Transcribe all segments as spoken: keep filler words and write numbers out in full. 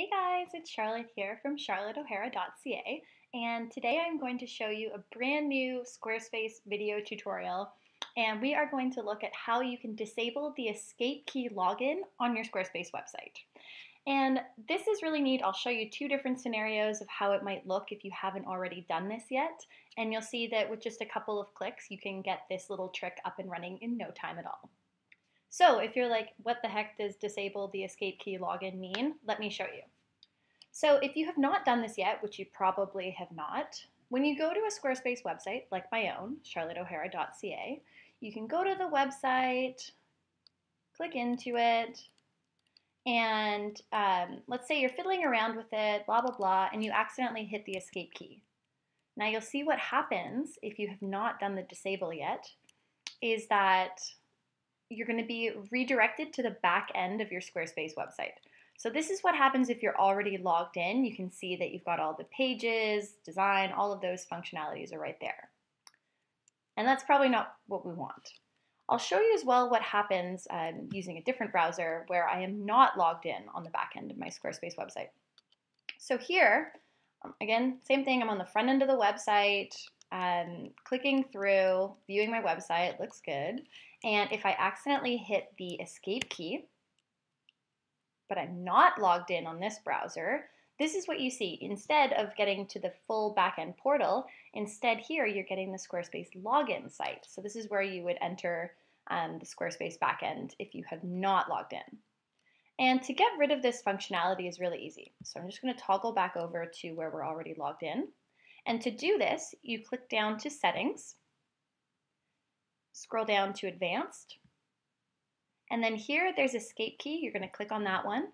Hey guys, it's Charlotte here from charlotte o'hara dot c a, and today I'm going to show you a brand new Squarespace video tutorial, and we are going to look at how you can disable the escape key login on your Squarespace website. And this is really neat. I'll show you two different scenarios of how it might look if you haven't already done this yet, and you'll see that with just a couple of clicks you can get this little trick up and running in no time at all. So if you're like, what the heck does disable the escape key login mean? Let me show you. So if you have not done this yet, which you probably have not, when you go to a Squarespace website like my own, charlotte o'hara dot c a, you can go to the website, click into it, and um, let's say you're fiddling around with it, blah, blah, blah, and you accidentally hit the escape key. Now you'll see what happens if you have not done the disable yet is that you're going to be redirected to the back end of your Squarespace website. So this is what happens if you're already logged in. You can see that you've got all the pages, design, all of those functionalities are right there. And that's probably not what we want. I'll show you as well what happens um, using a different browser where I am not logged in on the back end of my Squarespace website. So here, again, same thing, I'm on the front end of the website, um, clicking through, viewing my website, looks good. And if I accidentally hit the escape key, but I'm not logged in on this browser, this is what you see. Instead of getting to the full backend portal, instead here you're getting the Squarespace login site. So this is where you would enter um, the Squarespace backend if you have not logged in. And to get rid of this functionality is really easy. So I'm just going to toggle back over to where we're already logged in. And to do this, you click down to Settings, scroll down to Advanced, and then here there's escape key. You're going to click on that one,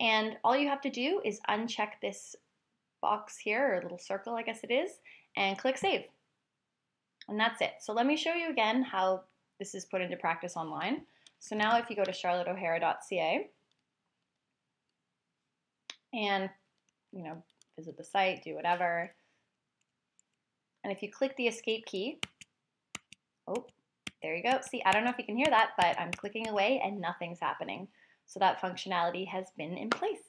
and all you have to do is uncheck this box here, or a little circle I guess it is, and click Save, and that's it. So let me show you again how this is put into practice online. So now if you go to charlotte o'hara dot c a and, you know, visit the site, do whatever, and if you click the escape key, oh, there you go. See, I don't know if you can hear that, but I'm clicking away and nothing's happening. So that functionality has been in place.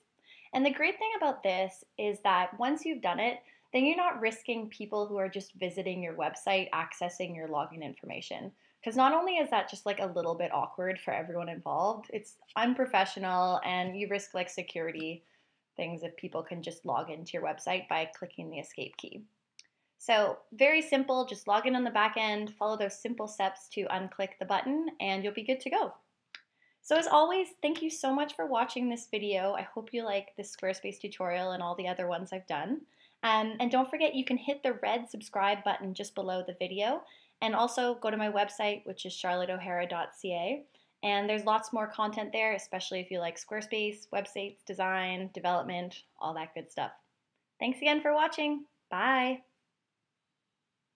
And the great thing about this is that once you've done it, then you're not risking people who are just visiting your website accessing your login information. Because not only is that just like a little bit awkward for everyone involved, it's unprofessional and you risk like security things if people can just log into your website by clicking the escape key. So very simple, just log in on the back end, follow those simple steps to unclick the button, and you'll be good to go. So as always, thank you so much for watching this video. I hope you like this Squarespace tutorial and all the other ones I've done. Um, and don't forget, you can hit the red subscribe button just below the video, and also go to my website, which is charlotte o'hara dot c a, and there's lots more content there, especially if you like Squarespace, websites, design, development, all that good stuff. Thanks again for watching. Bye!